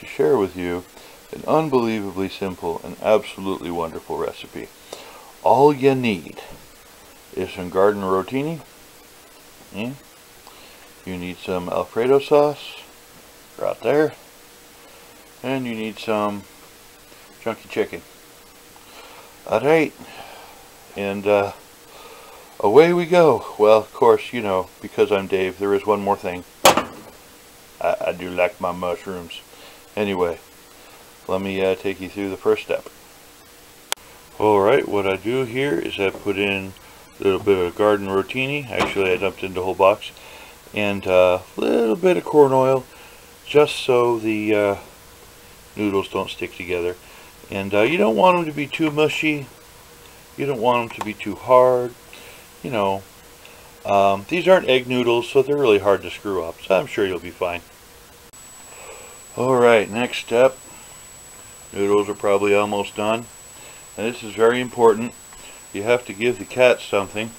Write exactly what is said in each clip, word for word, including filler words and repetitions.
to share with you an unbelievably simple and absolutely wonderful recipe. All you need is some garden rotini. Mm. You need some Alfredo sauce, right there. And you need some chunky chicken. Alright, and uh, away we go. Well, of course, you know, because I'm Dave, there is one more thing. I, I do like my mushrooms. Anyway, let me uh, take you through the first step. Alright, what I do here is I put in a little bit of garden rotini. Actually, I dumped in the whole box. And uh, a little bit of corn oil, just so the uh, noodles don't stick together. And uh, you don't want them to be too mushy. You don't want them to be too hard. You know, um, these aren't egg noodles, so they're really hard to screw up. So I'm sure you'll be fine. Alright, next step. Noodles are probably almost done. And this is very important. You have to give the cat something,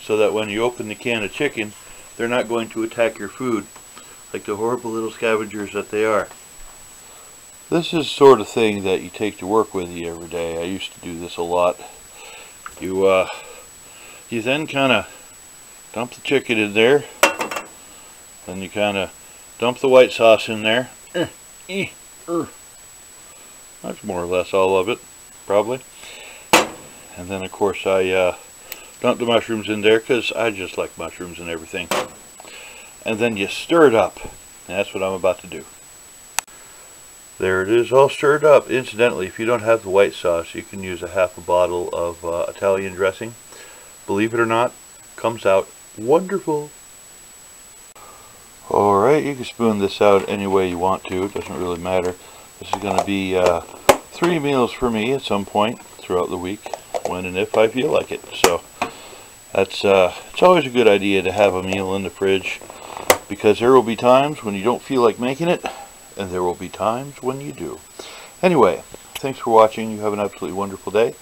so that when you open the can of chicken, they're not going to attack your food like the horrible little scavengers that they are. This is the sort of thing that you take to work with you every day. I used to do this a lot. You, uh, you then kind of dump the chicken in there. Then you kind of dump the white sauce in there. That's more or less all of it, probably. And then, of course, I uh, dumped the mushrooms in there because I just like mushrooms and everything. And then you stir it up. And that's what I'm about to do. There it is, all stirred up. Incidentally, if you don't have the white sauce, you can use a half a bottle of uh, Italian dressing. Believe it or not, comes out wonderful. Alright, you can spoon this out any way you want to. It doesn't really matter. This is going to be uh, three meals for me at some point throughout the week, when and if I feel like it. So that's uh, it's always a good idea to have a meal in the fridge, because there will be times when you don't feel like making it. And there will be times when you do. Anyway, thanks for watching. You have an absolutely wonderful day.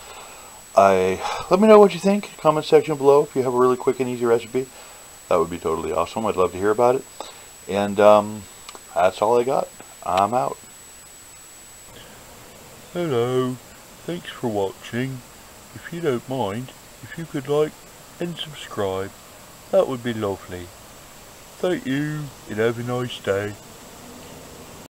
I let me know what you think. Comment section below if you have a really quick and easy recipe. That would be totally awesome. I'd love to hear about it. And um, that's all I got. I'm out. Hello. Thanks for watching. If you don't mind, if you could like and subscribe, that would be lovely. Thank you, and have a nice day.